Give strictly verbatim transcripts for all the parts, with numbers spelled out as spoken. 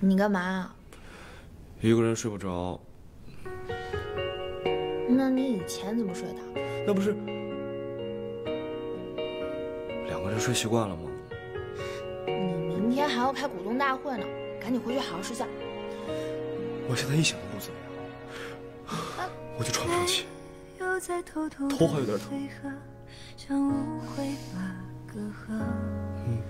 你干嘛？一个人睡不着。那你以前怎么睡的？那不是两个人睡习惯了吗？你明天还要开股东大会呢，赶紧回去好好睡觉。我现在一想都不怎么样，啊、我就喘不上气，头还有点疼。嗯。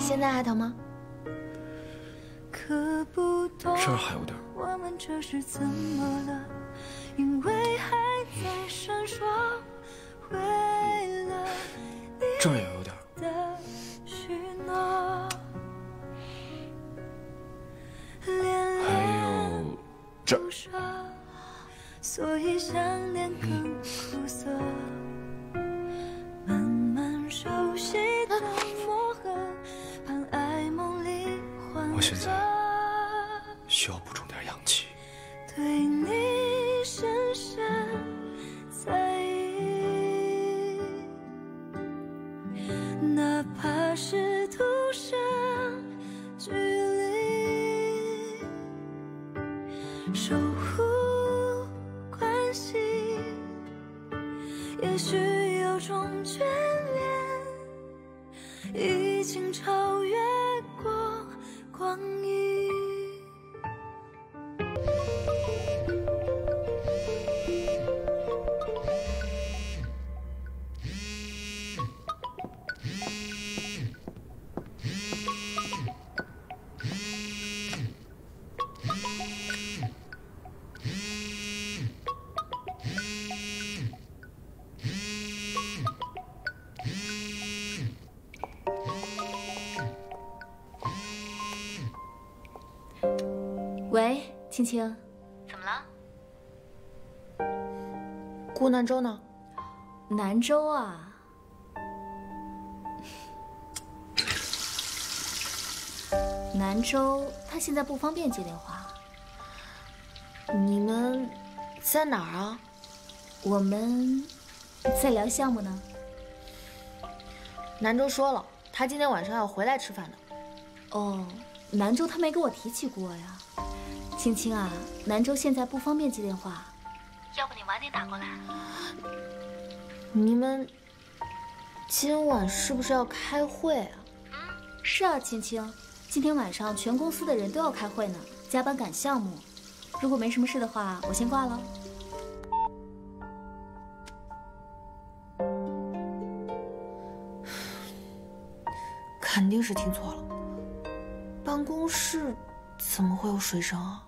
现在还疼吗？这儿还有点。这儿也有点。还有这儿。嗯。 我现在需要补充点氧气。对你深深在意，哪怕是徒生距离，守护关系，也许有种眷恋，已经超越。 光阴。喂，青青，怎么了？顾南州呢？南州啊，南州他现在不方便接电话。你们在哪儿啊？我们在聊项目呢。南州说了，他今天晚上要回来吃饭的。哦，南州他没跟我提起过呀。 青青啊，南州现在不方便接电话，要不你晚点打过来。你们今晚是不是要开会啊？嗯，是啊，青青，今天晚上全公司的人都要开会呢，加班赶项目。如果没什么事的话，我先挂了。 肯定是听错了，办公室。 怎么会有水声啊？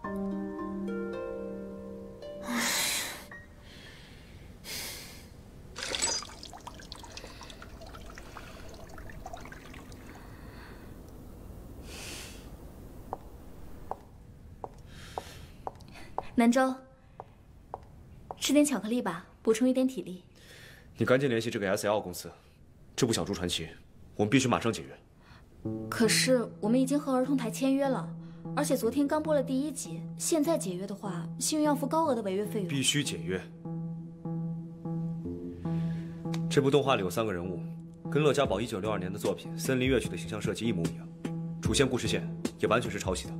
南州，吃点巧克力吧，补充一点体力。你赶紧联系这个 S L 公司，这部小猪传奇，我们必须马上解约。可是我们已经和儿童台签约了。 而且昨天刚播了第一集，现在解约的话，幸运要付高额的违约费用。必须解约。这部动画里有三个人物，跟乐嘉宝一九六二年的作品《森林乐曲》的形象设计一模一样，主线故事线也完全是抄袭的。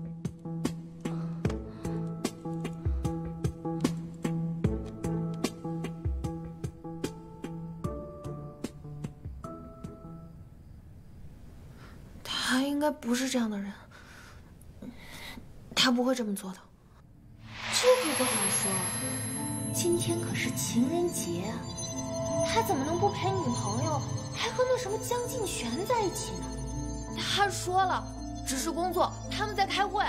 他应该不是这样的人。 他不会这么做的。这可不好说，今天可是情人节啊，他怎么能不陪女朋友，还和那什么江静璇在一起呢？他说了，只是工作，他们在开会。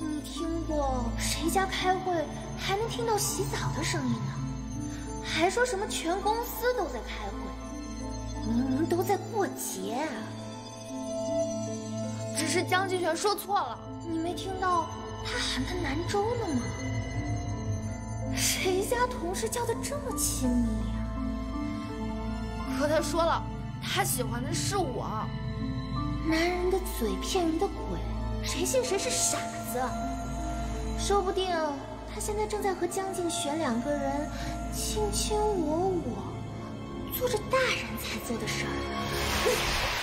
你听过谁家开会还能听到洗澡的声音呢？还说什么全公司都在开会，明明都在过节啊。只是江静璇说错了。 你没听到他喊他南州呢吗？谁家同事叫的这么亲密呀？可他说了，他喜欢的是我。男人的嘴骗人的鬼，谁信谁是傻子。说不定他现在正在和江静璇两个人卿卿我我，做着大人才做的事儿。